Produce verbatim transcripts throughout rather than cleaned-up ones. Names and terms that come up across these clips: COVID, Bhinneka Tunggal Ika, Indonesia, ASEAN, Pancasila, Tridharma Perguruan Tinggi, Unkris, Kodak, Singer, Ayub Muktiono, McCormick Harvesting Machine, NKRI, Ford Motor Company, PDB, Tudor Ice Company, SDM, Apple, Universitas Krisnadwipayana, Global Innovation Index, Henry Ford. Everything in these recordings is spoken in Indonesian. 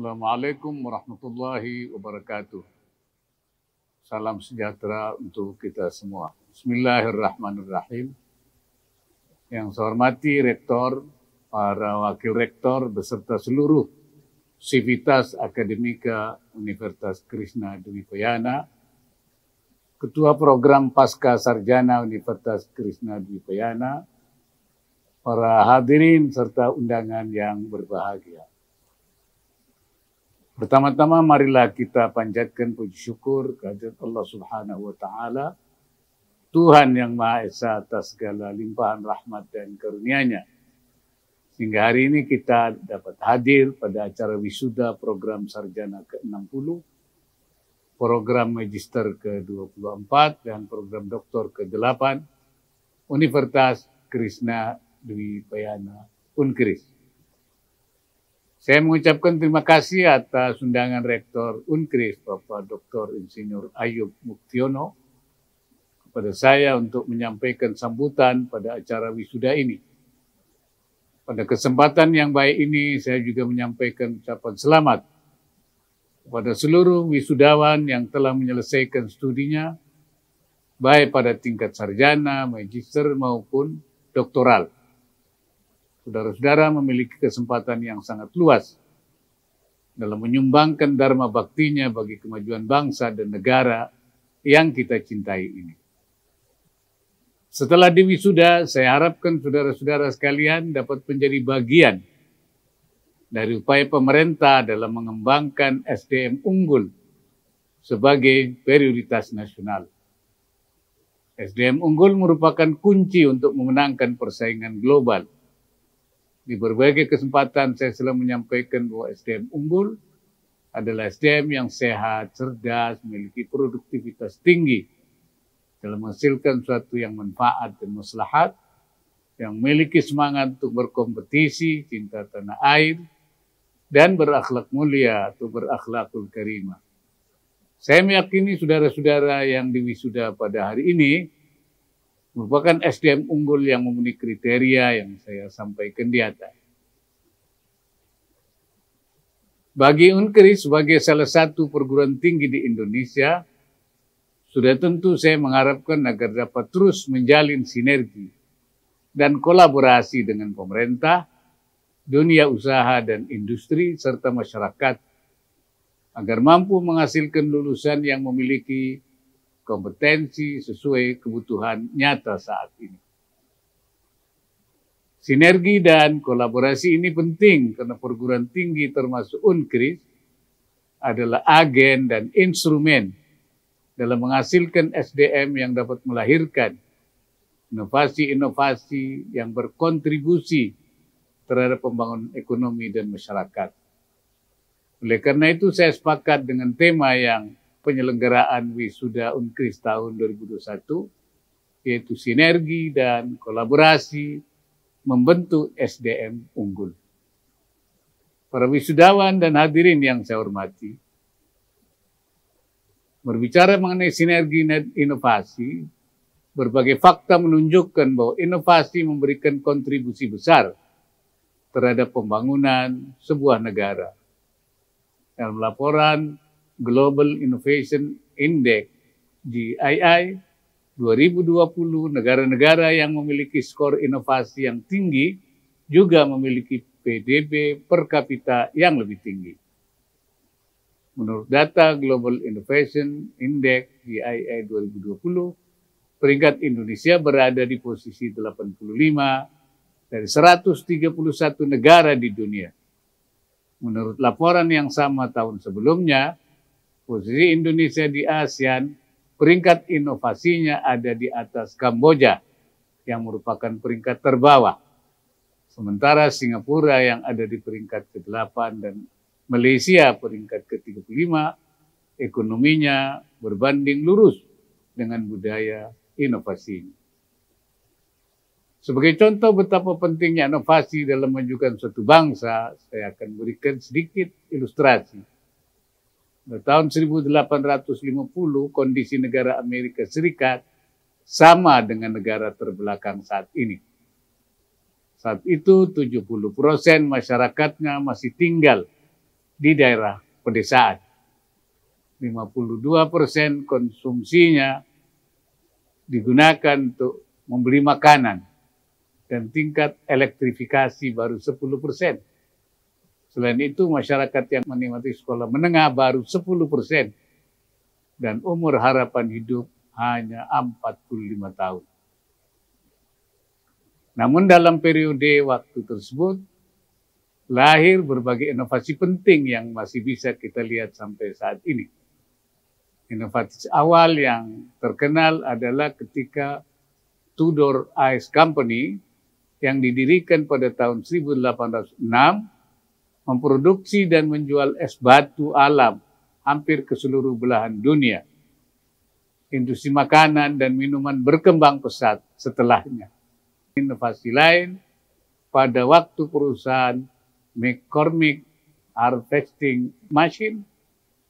Assalamualaikum warahmatullahi wabarakatuh. Salam sejahtera untuk kita semua. Bismillahirrahmanirrahim. Yang saya hormati Rektor, para Wakil Rektor, beserta seluruh Sivitas Akademika Universitas Krisnadwipayana, Ketua Program Pasca Sarjana Universitas Krisnadwipayana, para hadirin serta undangan yang berbahagia. Pertama-tama marilah kita panjatkan puji syukur kehadirat Allah Subhanahu wa taala, Tuhan yang Maha Esa atas segala limpahan rahmat dan karunia-Nya. Sehingga hari ini kita dapat hadir pada acara wisuda program sarjana ke enam puluh, program magister ke dua puluh empat dan program doktor ke delapan Universitas Krisnadwipayana Unkris. Saya mengucapkan terima kasih atas undangan Rektor Unkris, Bapak Doktor Insinyur Ayub Muktiono, kepada saya untuk menyampaikan sambutan pada acara wisuda ini. Pada kesempatan yang baik ini, saya juga menyampaikan ucapan selamat kepada seluruh wisudawan yang telah menyelesaikan studinya, baik pada tingkat sarjana, magister, maupun doktoral. Saudara-saudara memiliki kesempatan yang sangat luas dalam menyumbangkan dharma baktinya bagi kemajuan bangsa dan negara yang kita cintai ini. Setelah diwisuda, saya harapkan saudara-saudara sekalian dapat menjadi bagian dari upaya pemerintah dalam mengembangkan S D M unggul sebagai prioritas nasional. S D M unggul merupakan kunci untuk memenangkan persaingan global. Di berbagai kesempatan saya selalu menyampaikan bahwa S D M unggul adalah S D M yang sehat, cerdas, memiliki produktivitas tinggi dalam menghasilkan sesuatu yang manfaat dan maslahat, yang memiliki semangat untuk berkompetisi, cinta tanah air, dan berakhlak mulia atau berakhlakul karimah. Saya meyakini saudara-saudara yang diwisuda pada hari ini merupakan S D M unggul yang memenuhi kriteria yang saya sampaikan di atas. Bagi Unkris sebagai salah satu perguruan tinggi di Indonesia, sudah tentu saya mengharapkan agar dapat terus menjalin sinergi dan kolaborasi dengan pemerintah, dunia usaha dan industri, serta masyarakat agar mampu menghasilkan lulusan yang memiliki kompetensi sesuai kebutuhan nyata saat ini. Sinergi dan kolaborasi ini penting karena perguruan tinggi termasuk Unkris adalah agen dan instrumen dalam menghasilkan S D M yang dapat melahirkan inovasi-inovasi yang berkontribusi terhadap pembangunan ekonomi dan masyarakat. Oleh karena itu, saya sepakat dengan tema yang penyelenggaraan wisuda Unkris tahun dua ribu dua puluh satu, yaitu sinergi dan kolaborasi membentuk S D M unggul. Para wisudawan dan hadirin yang saya hormati, berbicara mengenai sinergi dan inovasi, berbagai fakta menunjukkan bahwa inovasi memberikan kontribusi besar terhadap pembangunan sebuah negara. Dalam laporan Global Innovation Index G I I dua ribu dua puluh, negara-negara yang memiliki skor inovasi yang tinggi juga memiliki P D B per kapita yang lebih tinggi. Menurut data Global Innovation Index G I I dua ribu dua puluh, peringkat Indonesia berada di posisi delapan puluh lima dari seratus tiga puluh satu negara di dunia. Menurut laporan yang sama tahun sebelumnya, posisi Indonesia di ASEAN, peringkat inovasinya ada di atas Kamboja, yang merupakan peringkat terbawah. Sementara Singapura yang ada di peringkat ke delapan dan Malaysia peringkat ke tiga puluh lima, ekonominya berbanding lurus dengan budaya inovasi. Sebagai contoh betapa pentingnya inovasi dalam memajukan suatu bangsa, saya akan berikan sedikit ilustrasi. Pada tahun seribu delapan ratus lima puluh, kondisi negara Amerika Serikat sama dengan negara terbelakang saat ini. Saat itu, tujuh puluh persen masyarakatnya masih tinggal di daerah pedesaan. lima puluh dua persen konsumsinya digunakan untuk membeli makanan, dan tingkat elektrifikasi baru sepuluh persen. Selain itu, masyarakat yang menikmati sekolah menengah baru sepuluh persen, dan umur harapan hidup hanya empat puluh lima tahun. Namun dalam periode waktu tersebut, lahir berbagai inovasi penting yang masih bisa kita lihat sampai saat ini. Inovasi awal yang terkenal adalah ketika Tudor Ice Company yang didirikan pada tahun seribu delapan ratus enam, memproduksi dan menjual es batu alam hampir ke seluruh belahan dunia. Industri makanan dan minuman berkembang pesat setelahnya. Inovasi lain, pada waktu perusahaan McCormick Harvesting Machine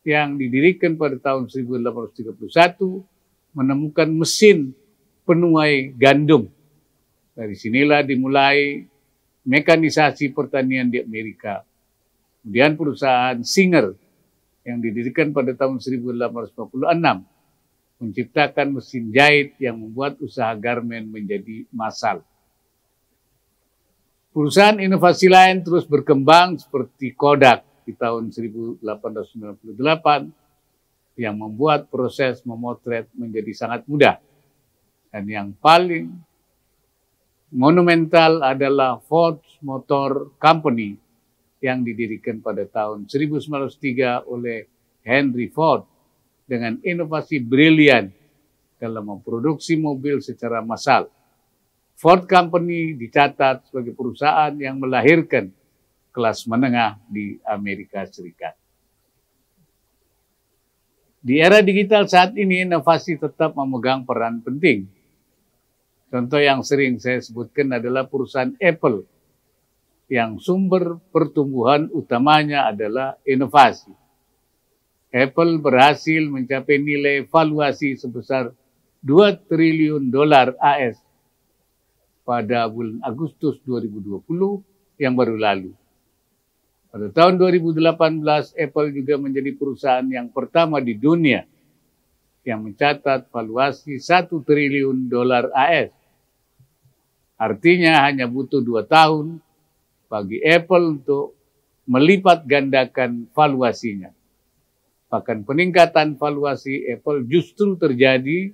yang didirikan pada tahun seribu delapan ratus tiga puluh satu, menemukan mesin penuai gandum. Dari sinilah dimulai mekanisasi pertanian di Amerika. Kemudian perusahaan Singer yang didirikan pada tahun seribu delapan ratus lima puluh enam menciptakan mesin jahit yang membuat usaha garmen menjadi massal. Perusahaan inovasi lain terus berkembang seperti Kodak di tahun seribu delapan ratus sembilan puluh delapan yang membuat proses memotret menjadi sangat mudah. Dan yang paling monumental adalah Ford Motor Company yang didirikan pada tahun seribu sembilan ratus tiga oleh Henry Ford dengan inovasi brilian dalam memproduksi mobil secara massal. Ford Company dicatat sebagai perusahaan yang melahirkan kelas menengah di Amerika Serikat. Di era digital saat ini, inovasi tetap memegang peran penting. Contoh yang sering saya sebutkan adalah perusahaan Apple, yang sumber pertumbuhan utamanya adalah inovasi. Apple berhasil mencapai nilai valuasi sebesar dua triliun dolar A S pada bulan Agustus dua ribu dua puluh yang baru lalu. Pada tahun dua ribu delapan belas, Apple juga menjadi perusahaan yang pertama di dunia yang mencatat valuasi satu triliun dolar A S. Artinya hanya butuh dua tahun bagi Apple untuk melipat gandakan valuasinya. Bahkan peningkatan valuasi Apple justru terjadi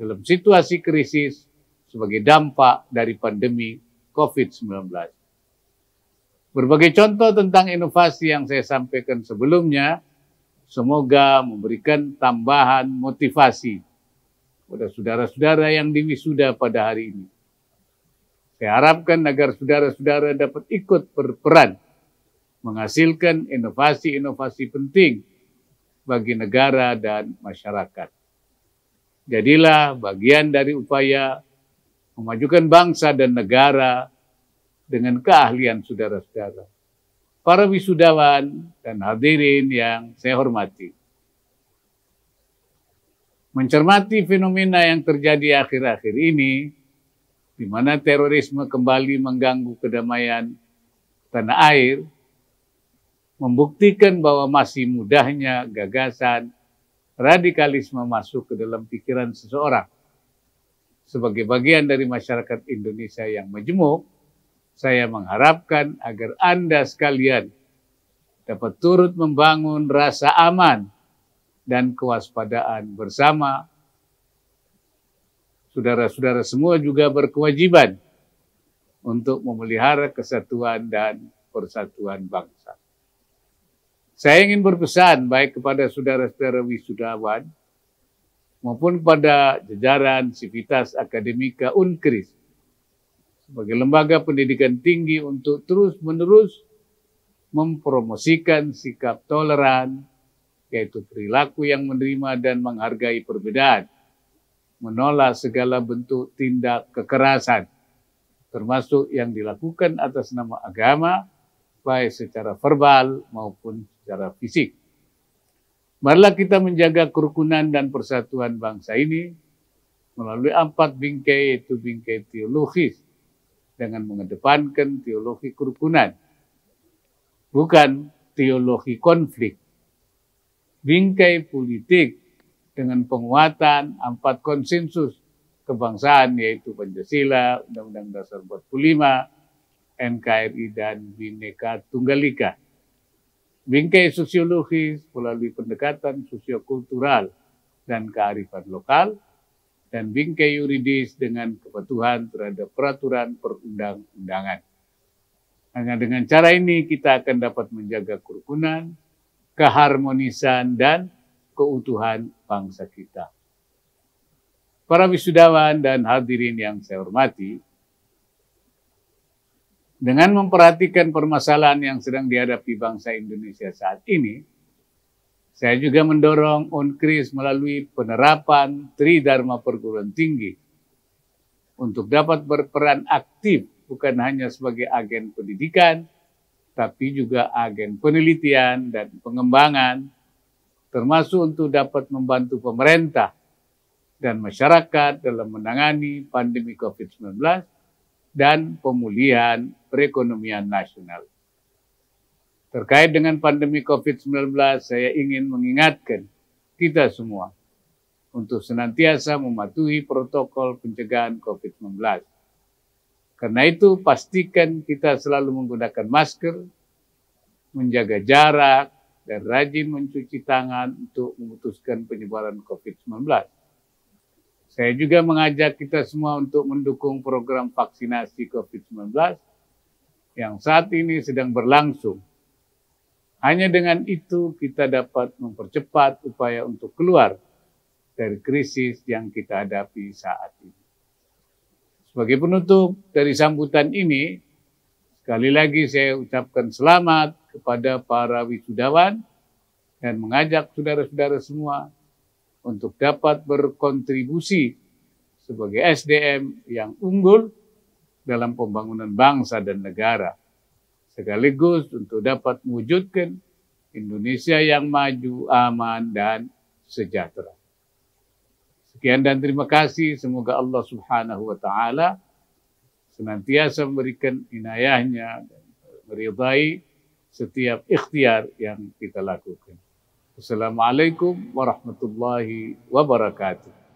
dalam situasi krisis sebagai dampak dari pandemi COVID sembilan belas. Berbagai contoh tentang inovasi yang saya sampaikan sebelumnya, semoga memberikan tambahan motivasi kepada saudara-saudara yang diwisuda pada hari ini. Saya harapkan agar saudara-saudara dapat ikut berperan menghasilkan inovasi-inovasi penting bagi negara dan masyarakat. Jadilah bagian dari upaya memajukan bangsa dan negara dengan keahlian saudara-saudara, para wisudawan dan hadirin yang saya hormati. Mencermati fenomena yang terjadi akhir-akhir ini, di mana terorisme kembali mengganggu kedamaian tanah air, membuktikan bahwa masih mudahnya gagasan radikalisme masuk ke dalam pikiran seseorang. Sebagai bagian dari masyarakat Indonesia yang majemuk, saya mengharapkan agar Anda sekalian dapat turut membangun rasa aman dan kewaspadaan bersama. Saudara-saudara semua juga berkewajiban untuk memelihara kesatuan dan persatuan bangsa. Saya ingin berpesan baik kepada saudara-saudara wisudawan maupun kepada jajaran Civitas Akademika Unkris sebagai lembaga pendidikan tinggi untuk terus-menerus mempromosikan sikap toleran, yaitu perilaku yang menerima dan menghargai perbedaan, menolak segala bentuk tindak kekerasan, termasuk yang dilakukan atas nama agama, baik secara verbal maupun secara fisik. Marilah kita menjaga kerukunan dan persatuan bangsa ini melalui empat bingkai, yaitu bingkai teologis, dengan mengedepankan teologi kerukunan, bukan teologi konflik, bingkai politik dengan penguatan empat konsensus kebangsaan, yaitu Pancasila, Undang-Undang Dasar empat puluh lima, N K R I, dan Bhinneka Tunggal Ika. Bingkai sosiologis melalui pendekatan sosiokultural dan kearifan lokal, dan bingkai yuridis dengan kepatuhan terhadap peraturan perundang-undangan. Hanya dengan cara ini kita akan dapat menjaga kerukunan, keharmonisan, dan keutuhan bangsa kita. Para wisudawan dan hadirin yang saya hormati, dengan memperhatikan permasalahan yang sedang dihadapi bangsa Indonesia saat ini, saya juga mendorong Unkris melalui penerapan Tridharma Perguruan Tinggi untuk dapat berperan aktif bukan hanya sebagai agen pendidikan, tapi juga agen penelitian dan pengembangan, termasuk untuk dapat membantu pemerintah dan masyarakat dalam menangani pandemi COVID sembilan belas dan pemulihan perekonomian nasional. Terkait dengan pandemi COVID sembilan belas, saya ingin mengingatkan kita semua untuk senantiasa mematuhi protokol pencegahan COVID sembilan belas. Karena itu, pastikan kita selalu menggunakan masker, menjaga jarak, dan rajin mencuci tangan untuk memutuskan penyebaran COVID sembilan belas. Saya juga mengajak kita semua untuk mendukung program vaksinasi COVID sembilan belas yang saat ini sedang berlangsung. Hanya dengan itu kita dapat mempercepat upaya untuk keluar dari krisis yang kita hadapi saat ini. Sebagai penutup dari sambutan ini, sekali lagi saya ucapkan selamat kepada para wisudawan dan mengajak saudara-saudara semua untuk dapat berkontribusi sebagai S D M yang unggul dalam pembangunan bangsa dan negara, sekaligus untuk dapat mewujudkan Indonesia yang maju, aman, dan sejahtera. Sekian dan terima kasih. Semoga Allah Subhanahu wa Ta'ala senantiasa memberikan inayahnya dan meridai setiap ikhtiar yang kita lakukan. Assalamualaikum warahmatullahi wabarakatuh.